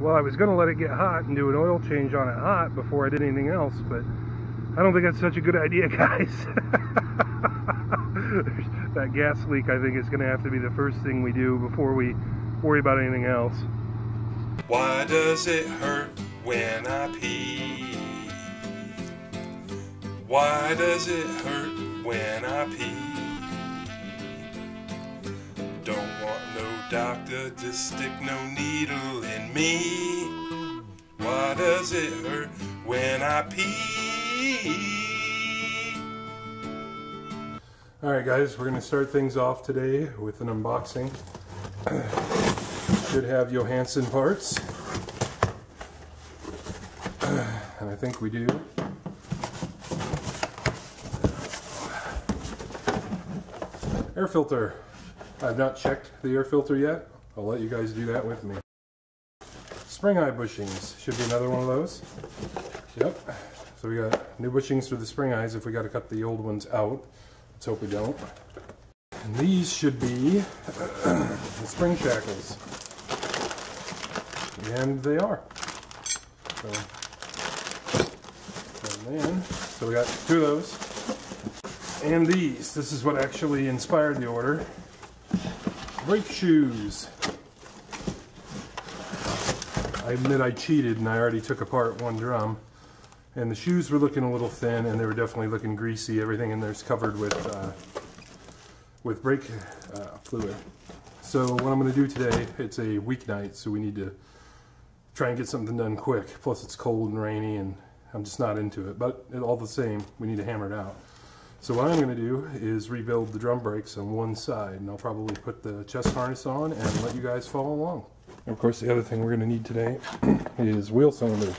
Well, I was going to let it get hot and do an oil change on it hot before I did anything else, but I don't think that's such a good idea, guys. That gas leak, I think, is going to have to be the first thing we do before we worry about anything else. Why does it hurt when I pee? Why does it hurt when I pee? Don't want no doctor, just stick no needle in me. Why does it hurt when I pee? All right, guys, we're going to start things off today with an unboxing. Should have Johanson parts, and I think we do. Air filter. I've not checked the air filter yet. I'll let you guys do that with me. Spring eye bushings. Should be another one of those. Yep. So we got new bushings for the spring eyes if we got to cut the old ones out. Let's hope we don't. And these should be the spring shackles. And they are. So, and then, so we got two of those. And these. This is what actually inspired the order. Brake shoes. I admit I cheated and I already took apart one drum. And the shoes were looking a little thin and they were definitely looking greasy. Everything in there's covered with brake fluid. So what I'm going to do today, it's a weeknight, so we need to try and get something done quick. Plus it's cold and rainy and I'm just not into it. But all the same, we need to hammer it out. So what I'm going to do is rebuild the drum brakes on one side, and I'll probably put the chest harness on and let you guys follow along. And of course, the other thing we're going to need today is wheel cylinders,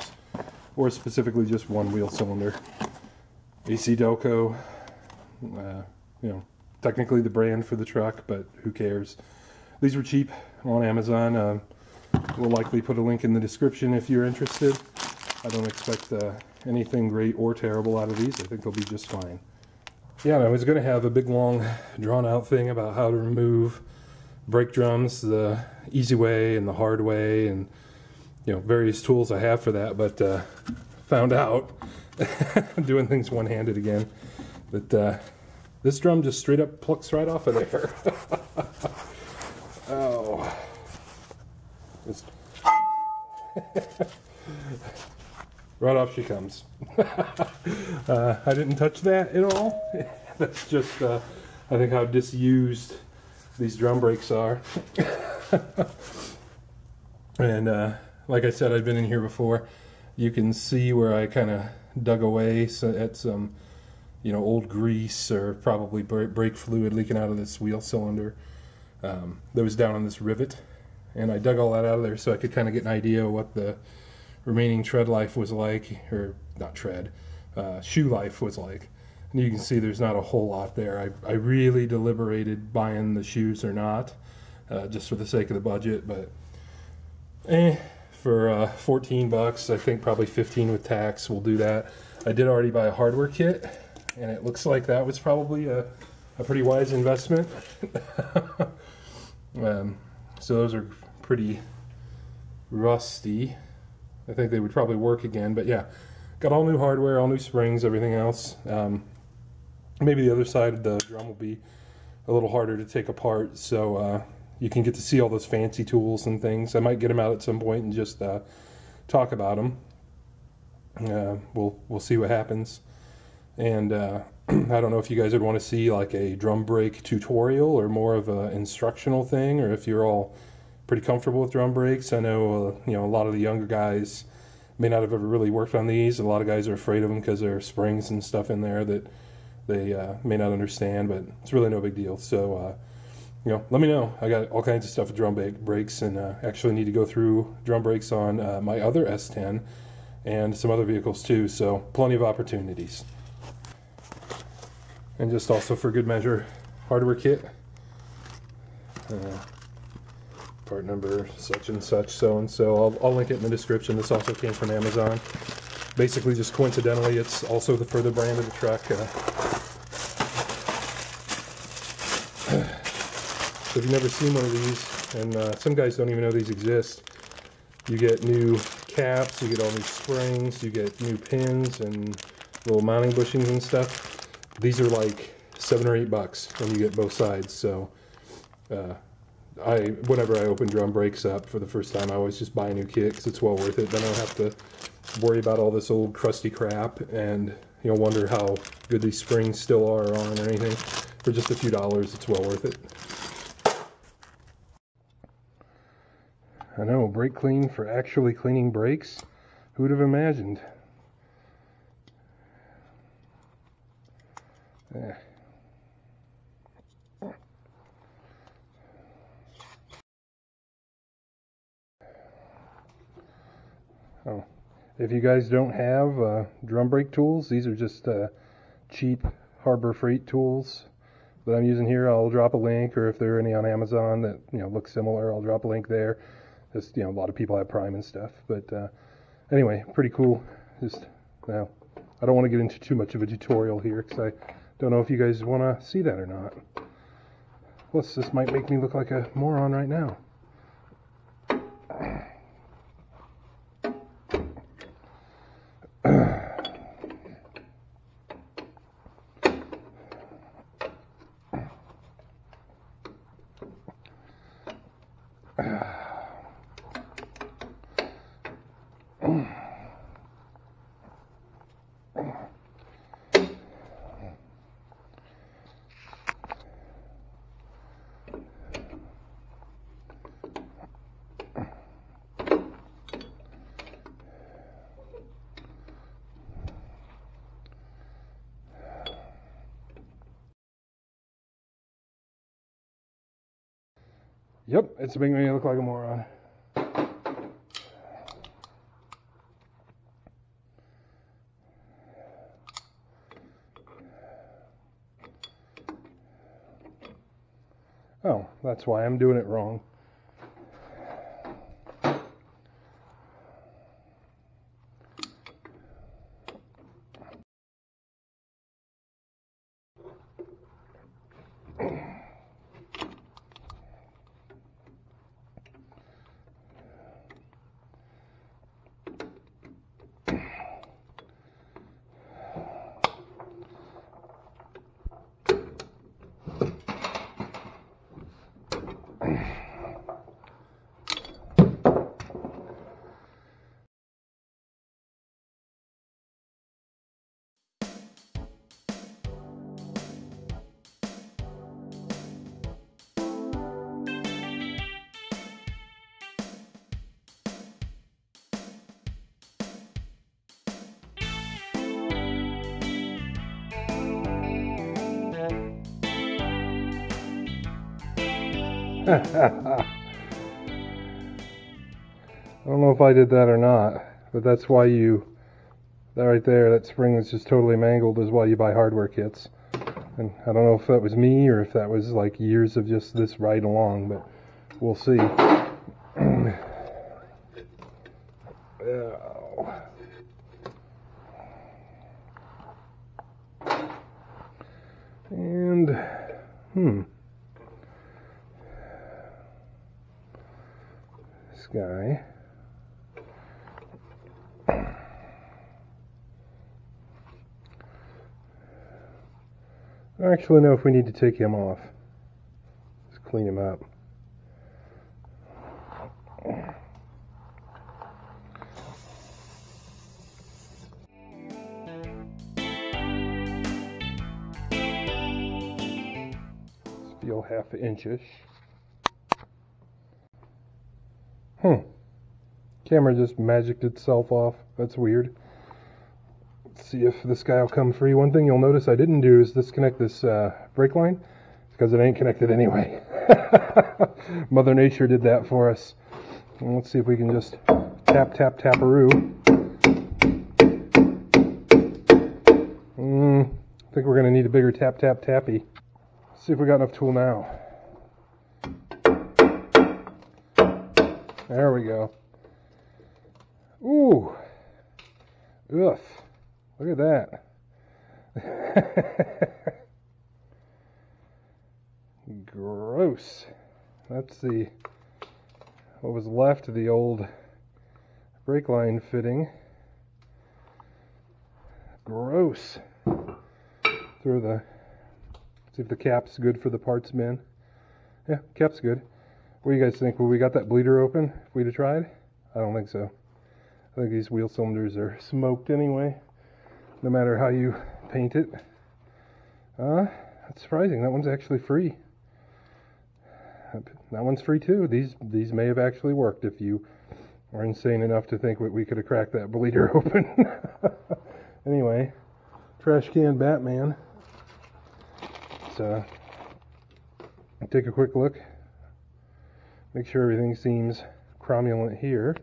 or specifically just one wheel cylinder. AC Delco, you know, technically the brand for the truck, but who cares? These were cheap on Amazon. We'll likely put a link in the description if you're interested. I don't expect anything great or terrible out of these. I think they'll be just fine. Yeah, and I was going to have a big, long, drawn-out thing about how to remove brake drums the easy way and the hard way and, you know, various tools I have for that, but found out, doing things one-handed again, that this drum just straight up plucks right off of there. Oh. It's... Right off she comes. I didn't touch that at all. That's just, I think, how disused these drum brakes are. And like I said, I've been in here before. You can see where I kind of dug away at some, you know, old grease or probably brake fluid leaking out of this wheel cylinder that was down on this rivet. And I dug all that out of there so I could kind of get an idea of what the remaining tread life was like, or not tread, shoe life was like. And you can see there's not a whole lot there. I really deliberated buying the shoes or not, just for the sake of the budget, but for 14 bucks, I think probably 15 with tax, we'll do that. I did already buy a hardware kit, and it looks like that was probably a pretty wise investment. So those are pretty rusty. I think they would probably work again, but yeah, got all new hardware, all new springs, everything else. Maybe the other side of the drum will be a little harder to take apart, so you can get to see all those fancy tools and things. I might get them out at some point and just talk about them. We'll see what happens. And I don't know if you guys would want to see like a drum brake tutorial or more of an instructional thing, or if you're all pretty comfortable with drum brakes. I know, you know, a lot of the younger guys may not have ever really worked on these. A lot of guys are afraid of them because there are springs and stuff in there that they may not understand, but it's really no big deal. So, you know, let me know. I got all kinds of stuff with drum brakes, and actually need to go through drum brakes on my other S10 and some other vehicles too, so plenty of opportunities. And just also for good measure, hardware kit. Part number such and such, so and so. I'll link it in the description. This also came from Amazon. Basically, just coincidentally, it's also the further brand of the truck. So if you've never seen one of these, and some guys don't even know these exist, You get new caps, you get all these springs, you get new pins and little mounting bushings and stuff. These are like $7 or $8 when you get both sides. So whenever I open drum brakes up for the first time, I always just buy a new kit because it's well worth it. Then I don't have to worry about all this old crusty crap and, you know, wonder how good these springs still are or aren't or anything. For just a few dollars, it's well worth it. I know, brake clean for actually cleaning brakes. Who would have imagined? Eh. Oh, if you guys don't have drum brake tools, these are just cheap Harbor Freight tools that I'm using here. I'll drop a link, or if there are any on Amazon that, you know, look similar, I'll drop a link there. Just, you know, a lot of people have Prime and stuff, but anyway, pretty cool. Just now, I don't want to get into too much of a tutorial here because I don't know if you guys want to see that or not. Plus, this might make me look like a moron right now. Yep, it's making me look like a moron. Oh, that's why I'm doing it wrong. I don't know if I did that or not, but that's why that right there, that spring that's just totally mangled is why you buy hardware kits. And I don't know if that was me or if that was like years of just this ride along, but we'll see. And, guy. I don't actually know if we need to take him off. Just clean him up. Feel half an inch-ish. Camera just magicked itself off. That's weird. Let's see if this guy will come free. One thing you'll notice I didn't do is disconnect this brake line. It's because it ain't connected anyway. Mother Nature did that for us. And let's see if we can just tap, tap, taparoo. I think we're going to need a bigger tap, tap, tappy. Let's see if we got enough tool now. There we go. Ooh, oof, look at that. Gross. That's what was left of the old brake line fitting. Gross. Throw the, see if the cap's good for the parts bin. Yeah, cap's good. What do you guys think? Will we got that bleeder open if we'd have tried? I don't think so. I think these wheel cylinders are smoked anyway, no matter how you paint it. That's surprising. That one's actually free. That one's free too. These may have actually worked if you were insane enough to think we could have cracked that bleeder open. Anyway, trash can Batman. Let's take a quick look. Make sure everything seems cromulent here.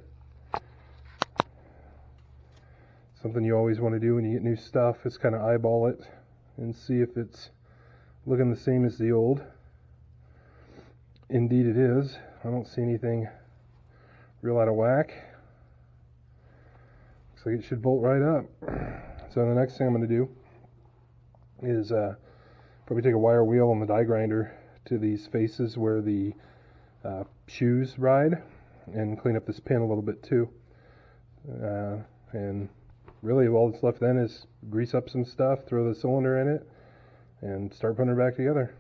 Something you always want to do when you get new stuff is kind of eyeball it and see if it's looking the same as the old. Indeed it is. I don't see anything real out of whack. Looks like it should bolt right up. So the next thing I'm going to do is probably take a wire wheel on the die grinder to these faces where the shoes ride and clean up this pin a little bit too. And really all that's left then is grease up some stuff, throw the cylinder in it, and start putting it back together.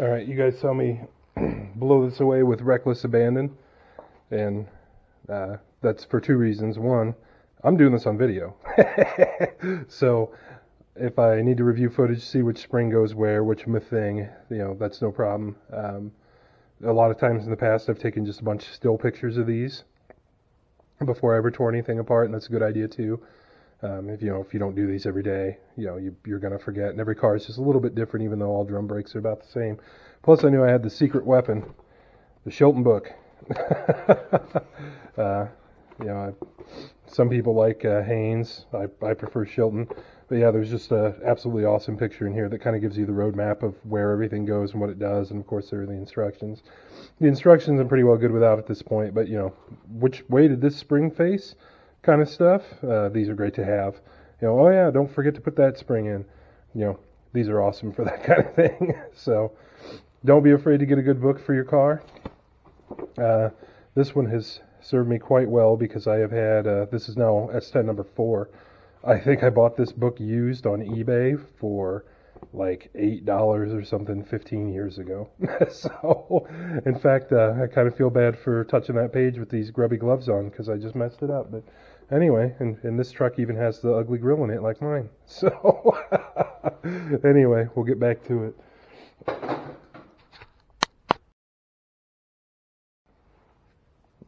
Alright, you guys saw me blow this away with reckless abandon, and that's for two reasons. One, I'm doing this on video. So if I need to review footage, see which spring goes where, which thing, you know, that's no problem. A lot of times in the past I've taken just a bunch of still pictures of these before I ever tore anything apart, and that's a good idea too. If you don't do these every day, you know, you're going to forget. And every car is just a little bit different, even though all drum brakes are about the same. Plus, I knew I had the secret weapon, the Chilton book. Some people like Haynes. I prefer Chilton. But yeah, there's just an absolutely awesome picture in here that kind of gives you the road map of where everything goes and what it does. And, of course, there are the instructions. The instructions I'm pretty well good without at this point. But, you know, which way did this spring face? Kind of stuff. These are great to have. You know, oh yeah, don't forget to put that spring in. You know, these are awesome for that kind of thing. So don't be afraid to get a good book for your car. This one has served me quite well because I have had, this is now S10 number 4. I think I bought this book used on eBay for like $8 or something 15 years ago. So, in fact, I kind of feel bad for touching that page with these grubby gloves on because I just messed it up. But anyway, and this truck even has the ugly grill in it like mine. So, anyway, we'll get back to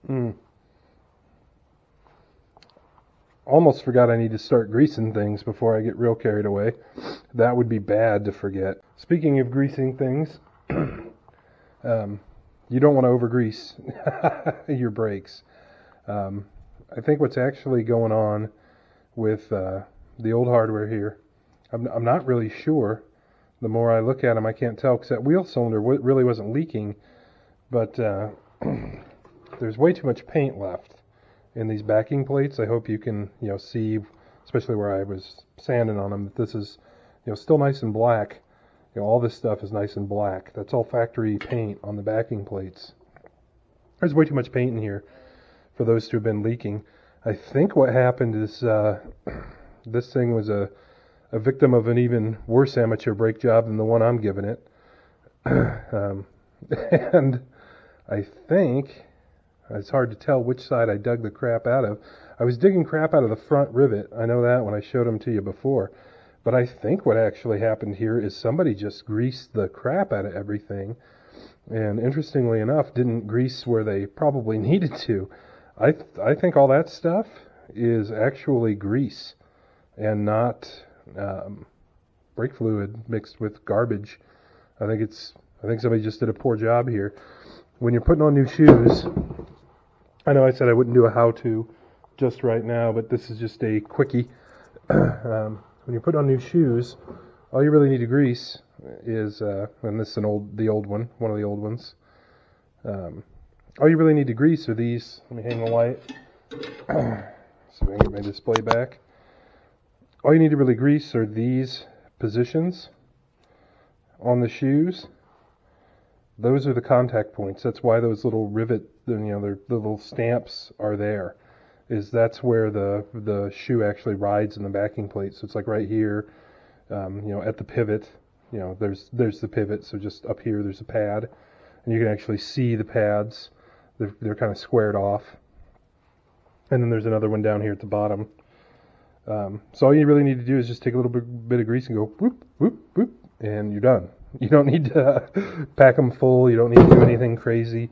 it. Almost forgot I need to start greasing things before I get real carried away. That would be bad to forget. Speaking of greasing things, you don't want to over-grease your brakes. I think what's actually going on with the old hardware here, I'm not really sure. The more I look at them, I can't tell, because that wheel cylinder really wasn't leaking, but there's way too much paint left in these backing plates. I hope you can, you know, see, especially where I was sanding on them, that this is, you know, still nice and black. You know, all this stuff is nice and black. That's all factory paint on the backing plates. There's way too much paint in here for those to have been leaking. I think what happened is this thing was a victim of an even worse amateur brake job than the one I'm giving it. And I think, it's hard to tell which side I dug the crap out of. I was digging crap out of the front rivet. I know that when I showed them to you before. But I think what actually happened here is somebody just greased the crap out of everything. And interestingly enough, didn't grease where they probably needed to. I think all that stuff is actually grease and not brake fluid mixed with garbage. I think somebody just did a poor job here. When you're putting on new shoes, I know I said I wouldn't do a how-to just right now, but this is just a quickie. When you put on new shoes, all you really need to grease is, and this is one of the old ones. All you really need to grease are these. Let me hang the light so I can get my display back. All you need to really grease are these positions on the shoes. Those are the contact points. That's why those little rivet, you know, the little stamps are there. That's where the shoe actually rides in the backing plate. So it's like right here, you know, at the pivot. You know, there's the pivot. So just up here, there's a pad, and you can actually see the pads. They're kind of squared off. And then there's another one down here at the bottom. So all you really need to do is just take a little bit of grease and go whoop whoop whoop, and you're done. You don't need to pack them full. You don't need to do anything crazy.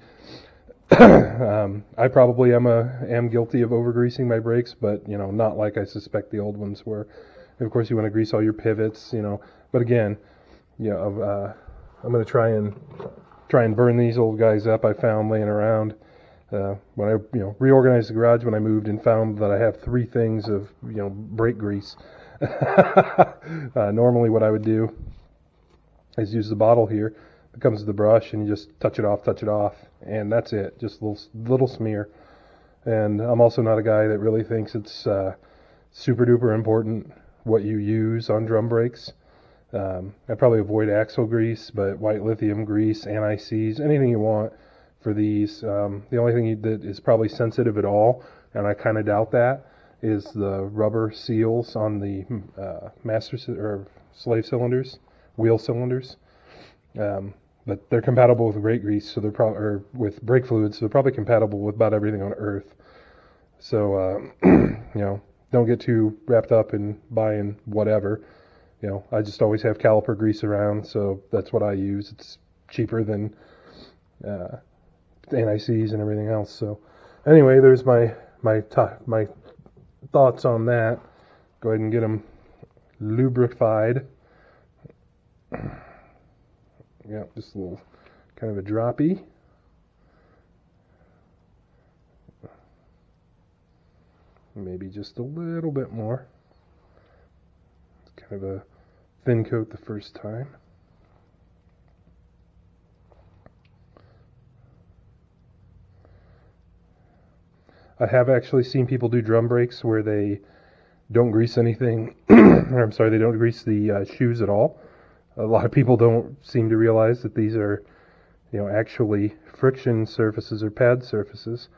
I probably am guilty of overgreasing my brakes, but, you know, not like I suspect the old ones were. And of course, you want to grease all your pivots, you know. But again, you know, I'm going to try and burn these old guys up I found laying around. When I, you know, reorganized the garage when I moved and found that I have 3 things of, you know, brake grease. Normally what I would do is use the bottle here. It comes with the brush, and you just touch it off, and that's it. Just a little smear. And I'm also not a guy that really thinks it's super duper important what you use on drum brakes. I probably avoid axle grease, but white lithium grease, anti-seize, anything you want for these. The only thing that is probably sensitive at all, and I kind of doubt that, is the rubber seals on the master or slave cylinders. Wheel cylinders. But they're compatible with brake grease, so they're probably, or with brake fluid, so they're probably compatible with about everything on Earth. So you know, don't get too wrapped up in buying whatever. You know, I just always have caliper grease around, so that's what I use. It's cheaper than NICs and everything else. So anyway, there's my thoughts on that. Go ahead and get them lubrified. Yeah, just a little kind of a droppy. Maybe just a little bit more. It's kind of a thin coat the first time. I have actually seen people do drum brakes where they don't grease anything, or I'm sorry, they don't grease the shoes at all. A lot of people don't seem to realize that these are, you know, actually friction surfaces or pad surfaces.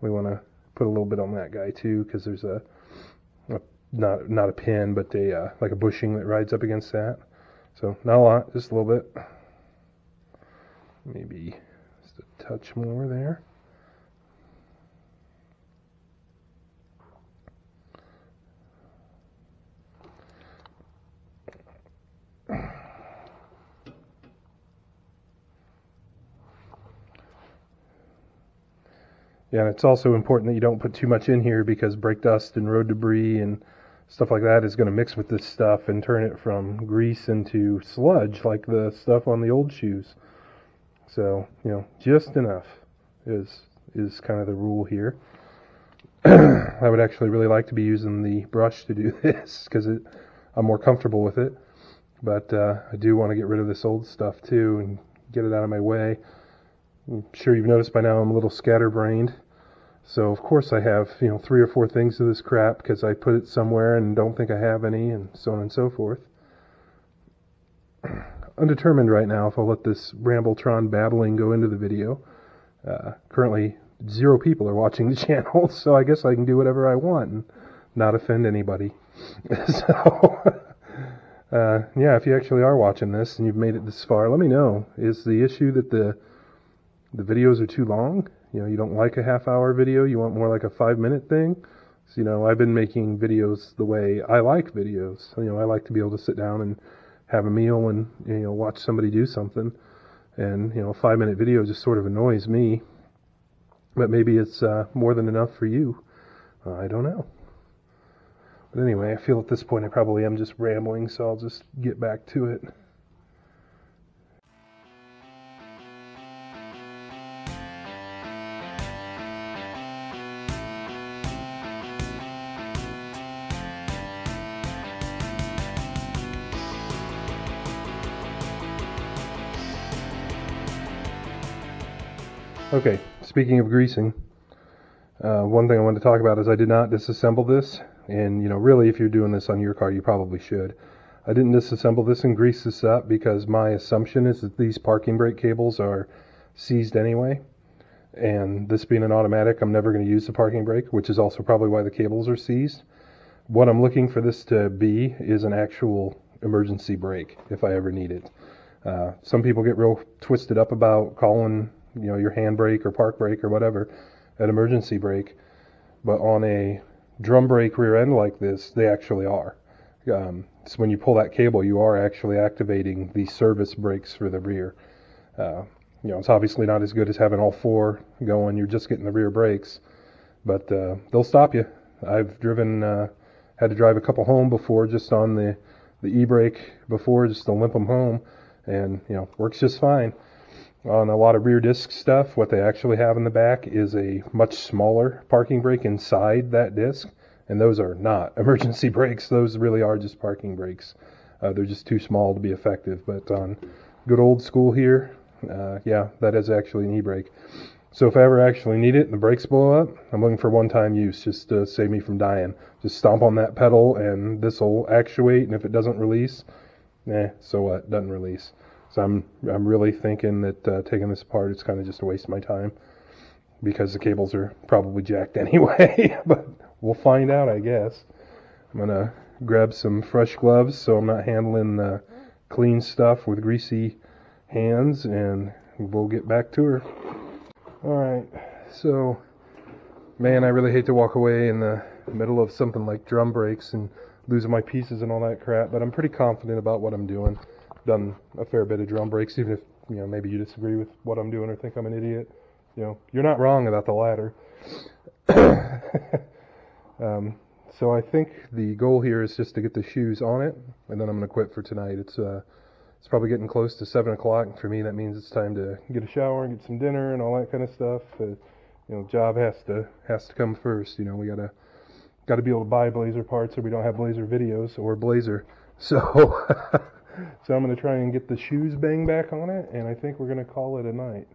We want to put a little bit on that guy too, because there's a not a pin, but a like a bushing that rides up against that. So not a lot, just a little bit. Maybe just a touch more there. Yeah, and it's also important that you don't put too much in here, because brake dust and road debris and stuff like that is going to mix with this stuff and turn it from grease into sludge, like the stuff on the old shoes. So, you know, just enough is kind of the rule here. I would actually really like to be using the brush to do this, because I'm more comfortable with it. But I do want to get rid of this old stuff too and get it out of my way. I'm sure you've noticed by now I'm a little scatterbrained, so of course I have, you know, 3 or 4 things of this crap because I put it somewhere and don't think I have any, and so on and so forth. Undetermined right now if I'll let this Rambletron babbling go into the video. Currently 0 people are watching the channel, so I guess I can do whatever I want and not offend anybody. So... yeah, if you actually are watching this and you've made it this far, let me know. Is the issue that the videos are too long? You know, you don't like a half-hour video, you want more like a 5-minute thing? So, you know, I've been making videos the way I like videos. You know, I like to be able to sit down and have a meal and, you know, watch somebody do something. And, you know, a 5-minute video just sort of annoys me. But maybe it's more than enough for you. I don't know. But anyway, I feel at this point I probably am just rambling, so I'll just get back to it. Okay, speaking of greasing, one thing I wanted to talk about is I did not disassemble this. And, you know, really, if you're doing this on your car, you probably should. I didn't disassemble this and grease this up because my assumption is that these parking brake cables are seized anyway. And this being an automatic, I'm never going to use the parking brake, which is also probably why the cables are seized. What I'm looking for this to be is an actual emergency brake, if I ever need it. Some people get real twisted up about calling, you know, your handbrake or park brake or whatever an emergency brake. But on a drum brake rear end like this, they actually are. So when you pull that cable, you are actually activating the service brakes for the rear. You know, it's obviously not as good as having all 4 going. You're just getting the rear brakes, but they'll stop you. I've driven, had to drive a couple home before, just on the e-brake before, just to limp them home, and you know, works just fine. On a lot of rear disc stuff, what they actually have in the back is a much smaller parking brake inside that disc, and those are not emergency brakes. Those really are just parking brakes. They're just too small to be effective, but on good old school here, yeah, that is actually an e-brake. So if I ever actually need it and the brakes blow up, I'm looking for one-time use, just to save me from dying. Just stomp on that pedal and this will actuate, and if it doesn't release, so what, doesn't release. So I'm really thinking that taking this apart is kind of just a waste of my time, because the cables are probably jacked anyway. But we'll find out, I guess. I'm going to grab some fresh gloves so I'm not handling the clean stuff with greasy hands, and we'll get back to her. Alright, so man, I really hate to walk away in the middle of something like drum breaks and losing my pieces and all that crap, but I'm pretty confident about what I'm doing. I've done a fair bit of drum breaks, even if, you know, maybe you disagree with what I'm doing or think I'm an idiot. You know, you're not wrong about the latter. So I think the goal here is just to get the shoes on it, and then I'm going to quit for tonight. It's probably getting close to 7 o'clock, and for me that means it's time to get a shower and get some dinner and all that kind of stuff. You know, job has to come first. You know, we gotta be able to buy Blazer parts, or we don't have Blazer videos or Blazer. So I'm gonna try and get the shoes bang back on it, and I think we're gonna call it a night.